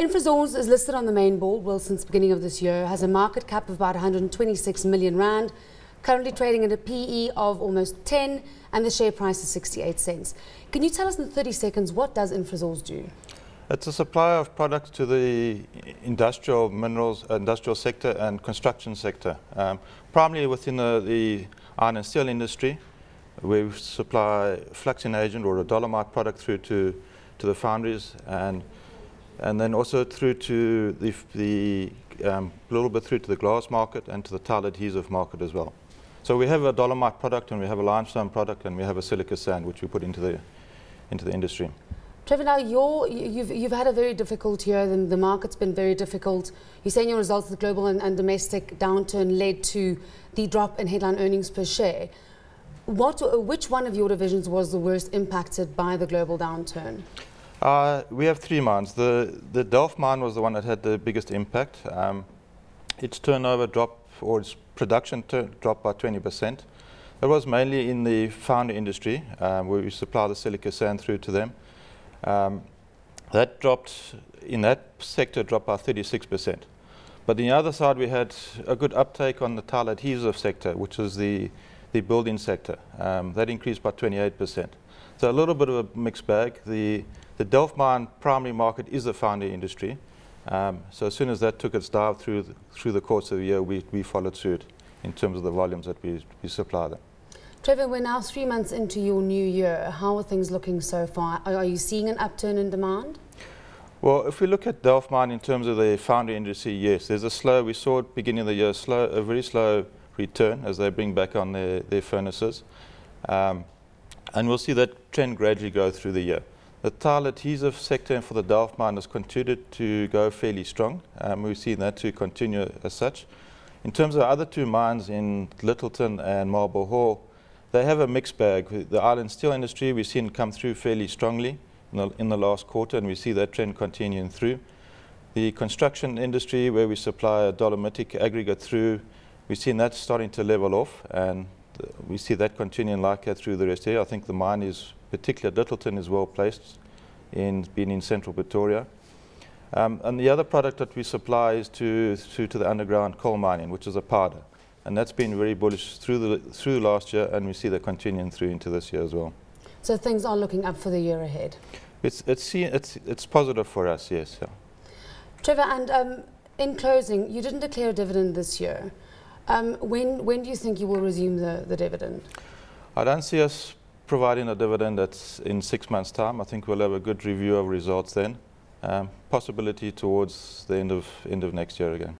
Infrasors is listed on the main board, well, since the beginning of this year, has a market cap of about 126 million rand, currently trading at a PE of almost 10, and the share price is 68 cents. Can you tell us in 30 seconds, what does Infrasors do? It's a supplier of products to the industrial minerals, industrial sector and construction sector, primarily within the iron and steel industry. We supply fluxing agent or a dolomite product through to the foundries, and then also through to the little bit through to the glass market and to the tile adhesive market as well. So we have a dolomite product, and we have a limestone product, and we have a silica sand which we put into the industry. Trevor, now you've had a very difficult year. The market's been very difficult. You're saying your results of the global and domestic downturn led to the drop in headline earnings per share. Which one of your divisions was the worst impacted by the global downturn? We have three mines. The Delf mine was the one that had the biggest impact. Its turnover dropped, or its production dropped by 20%. It was mainly in the foundry industry, where we supply the silica sand through to them. That dropped, in that sector, dropped by 36%. But on the other side, we had a good uptake on the tile adhesive sector, which is the building sector. That increased by 28%. So a little bit of a mixed bag. The Delf mine primary market is the foundry industry. So as soon as that took its dive through the course of the year, we followed suit in terms of the volumes that we supply them. Trevor, we're now 3 months into your new year. How are things looking so far? Are you seeing an upturn in demand? Well, if we look at Delf mine in terms of the foundry industry, yes, there's a slow, we saw at beginning of the year, a very slow return as they bring back on their furnaces. And we'll see that trend gradually go through the year. The tile adhesive sector for the Delf mine has continued to go fairly strong. We've seen that to continue as such. In terms of the other two mines in Littleton and Marble Hall, they have a mixed bag. The iron and steel industry we've seen come through fairly strongly in the last quarter, and we see that trend continuing through. The construction industry, where we supply a dolomitic aggregate through, we've seen that starting to level off, and we see that continuing like that through the rest of the year. I think the mine is, particularly Littleton, is well placed in being in central Pretoria. And the other product that we supply is to the underground coal mining, which is a powder. And that's been very bullish through last year, and we see that continuing through into this year as well. So things are looking up for the year ahead? It's positive for us, yes. Yeah. Trevor, and in closing, you didn't declare a dividend this year. When do you think you will resume the dividend? I don't see us providing a dividend that's in 6 months' time. I think we'll have a good review of results then. Possibility towards the end of next year again.